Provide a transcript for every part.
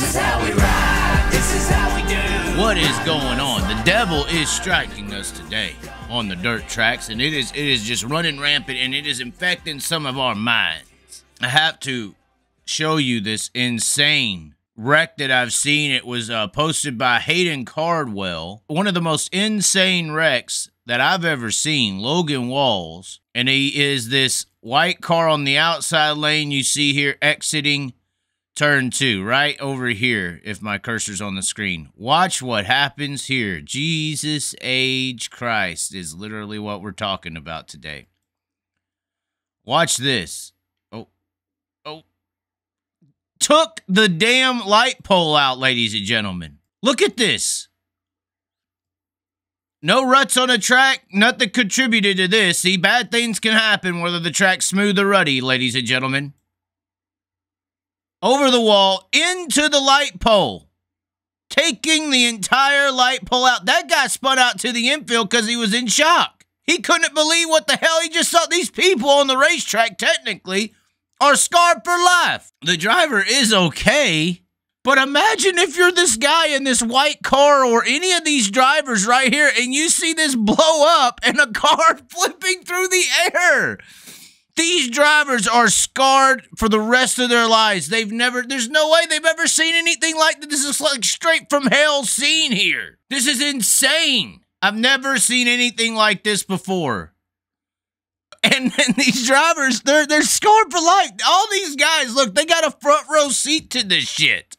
This is how we ride. This is how we do. What is going on? The devil is striking us today on the dirt tracks, and it is just running rampant, and it is infecting some of our minds. I have to show you this insane wreck that I've seen. It was posted by Hayden Cardwell. One of the most insane wrecks that I've ever seen, Logan Walls, and he is this white car on the outside lane you see here exiting turn 2, right over here, if my cursor's on the screen. Watch what happens here. Jesus H. Christ is literally what we're talking about today. Watch this. Oh. Took the damn light pole out, ladies and gentlemen. Look at this. No ruts on a track, nothing contributed to this. See, bad things can happen whether the track's smooth or ruddy, ladies and gentlemen. Over the wall, into the light pole. Taking the entire light pole out. That guy spun out to the infield because he was in shock. He couldn't believe what the hell he just saw. These people on the racetrack, technically, are scarred for life. The driver is okay, but imagine if you're this guy in this white car or any of these drivers right here, and you see this blow up and a car flipping through the air. These drivers are scarred for the rest of their lives. There's no way they've ever seen anything like this. This is like straight from hell scene here. This is insane. I've never seen anything like this before. And these drivers, they're scarred for life. All these guys, look, they got a front row seat to this shit.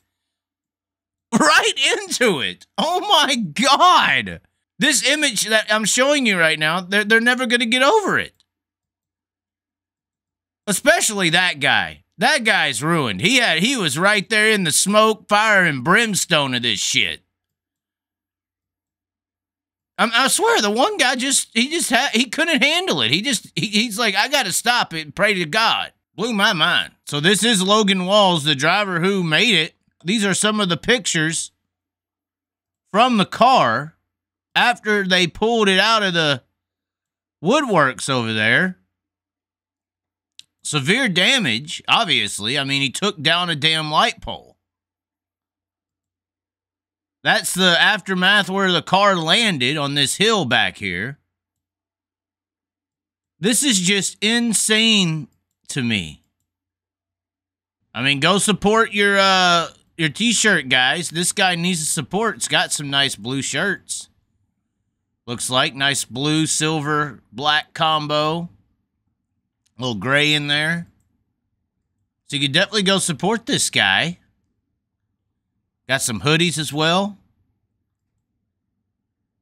Right into it. Oh my God. This image that I'm showing you right now, they're never going to get over it. Especially that guy. That guy's ruined. He was right there in the smoke, fire, and brimstone of this shit. I swear, the one guy he couldn't handle it. He's like, I got to stop it and pray to God. Blew my mind. So this is Logan Walls, the driver who made it. These are some of the pictures from the car after they pulled it out of the woodworks over there. Severe damage, obviously. I mean, he took down a damn light pole. That's the aftermath where the car landed on this hill back here. This is just insane to me. I mean, go support your t-shirt guys. This guy needs support. It's got some nice blue shirts. Looks like nice blue, silver, black combo. A little gray in there. So you could definitely go support this guy. Got some hoodies as well.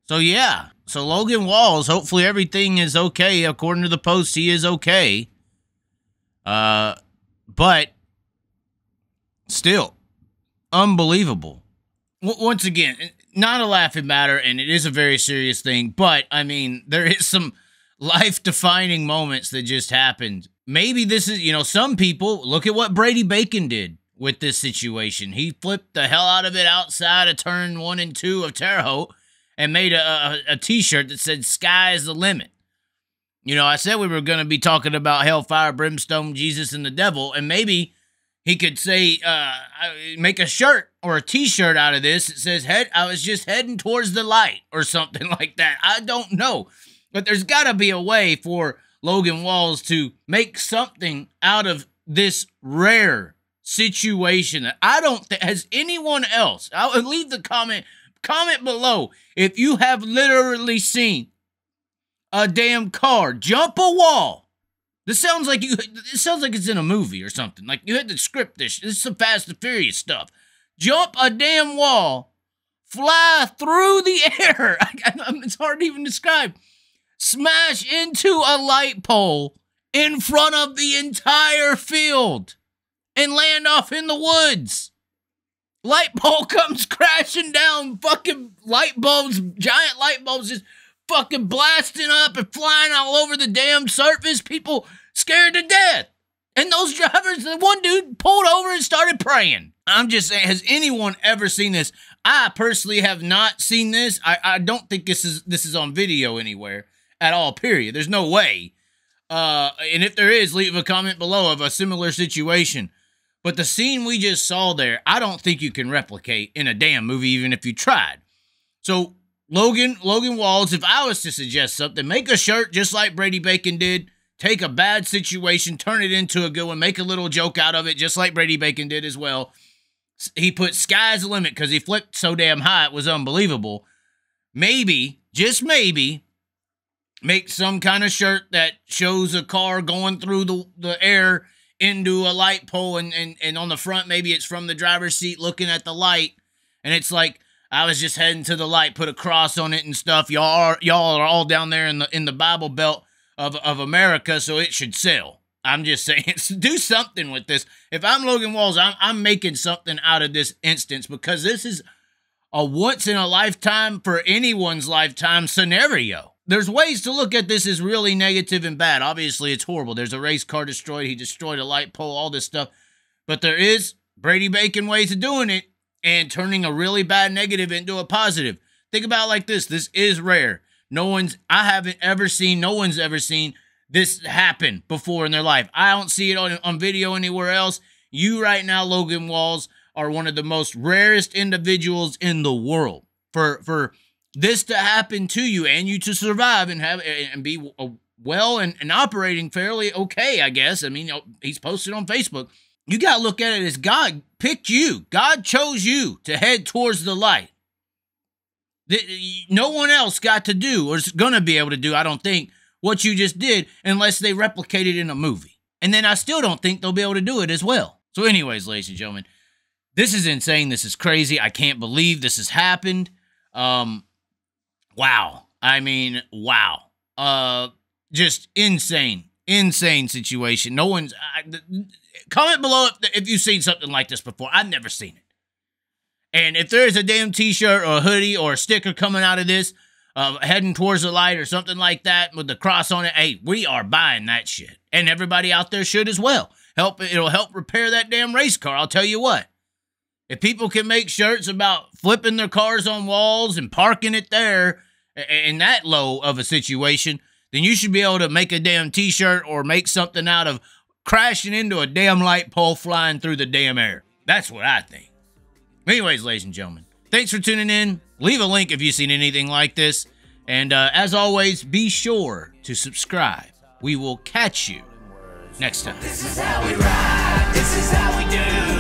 So yeah. So Logan Walls, hopefully everything is okay. According to the post, he is okay. But still, unbelievable. Once again, not a laughing matter, and it is a very serious thing. But, I mean, there is some life-defining moments that just happened. Maybe this is, you know, some people, look at what Brady Bacon did with this situation. He flipped the hell out of it outside of turn 1 and 2 of Terre Haute and made a t-shirt that said, "Sky is the limit." You know, I said we were going to be talking about hellfire, brimstone, Jesus, and the devil, and maybe he could say, make a shirt or a t-shirt out of this that says, "I was just heading towards the light," or something like that. I don't know. But there's got to be a way for Logan Walls to make something out of this rare situation that I don't think has anyone else. I'll leave the comment below if you have literally seen a damn car jump a wall. This sounds like it sounds like it's in a movie or something. Like you had to script this. This is some Fast and Furious stuff. Jump a damn wall, fly through the air. It's hard to even describe. Smash into a light pole in front of the entire field and land off in the woods. Light pole comes crashing down, fucking light bulbs, giant light bulbs just fucking blasting up and flying all over the damn surface. People scared to death. And those drivers, the one dude pulled over and started praying. I'm just saying, has anyone ever seen this? I personally have not seen this. I don't think this is on video anywhere at all, period. There's no way. And if there is, leave a comment below of a similar situation. But the scene we just saw there, I don't think you can replicate in a damn movie, even if you tried. So Logan Walls, if I was to suggest something, make a shirt just like Brady Bacon did. Take a bad situation, turn it into a good one, make a little joke out of it, just like Brady Bacon did as well. He put sky's the limit because he flipped so damn high, it was unbelievable. Maybe, just maybe, make some kind of shirt that shows a car going through the air into a light pole, and on the front, maybe it's from the driver's seat looking at the light, and it's like, I was just heading to the light, put a cross on it and stuff. Y'all are all down there in the Bible Belt of America, so it should sell. I'm just saying, do something with this. If I'm Logan Walls, I'm making something out of this instance, because this is a once-in-a-lifetime, for anyone's lifetime, scenario. There's ways to look at this as really negative and bad. Obviously, it's horrible. There's a race car destroyed. He destroyed a light pole, all this stuff. But there is Brady Bacon ways of doing it and turning a really bad negative into a positive. Think about it like this. This is rare. No one's ever seen this happen before in their life. I don't see it on video anywhere else. You right now, Logan Walls, are one of the most rarest individuals in the world. For this to happen to you and you to survive and have and be well and operating fairly okay, I guess. I mean, he's posted on Facebook. You got to look at it as God picked you. God chose you to head towards the light. No one else got to do, or is going to be able to do, I don't think, what you just did, unless they replicate it in a movie. And then I still don't think they'll be able to do it as well. So anyways, ladies and gentlemen, this is insane. This is crazy. I can't believe this has happened. Wow. I mean, wow. Just insane. Insane situation. No one's... comment below if you've seen something like this before. I've never seen it. And if there is a damn t-shirt or a hoodie or a sticker coming out of this, heading towards the light or something like that with the cross on it, hey, we are buying that shit. And everybody out there should as well. It'll help repair that damn race car, I'll tell you what. If people can make shirts about flipping their cars on walls and parking it there in that low of a situation, then you should be able to make a damn t-shirt or make something out of crashing into a damn light pole flying through the damn air. That's what I think. Anyways, ladies and gentlemen, thanks for tuning in. Leave a link if you've seen anything like this. And as always, be sure to subscribe. We will catch you next time. This is how we ride. This is how we do.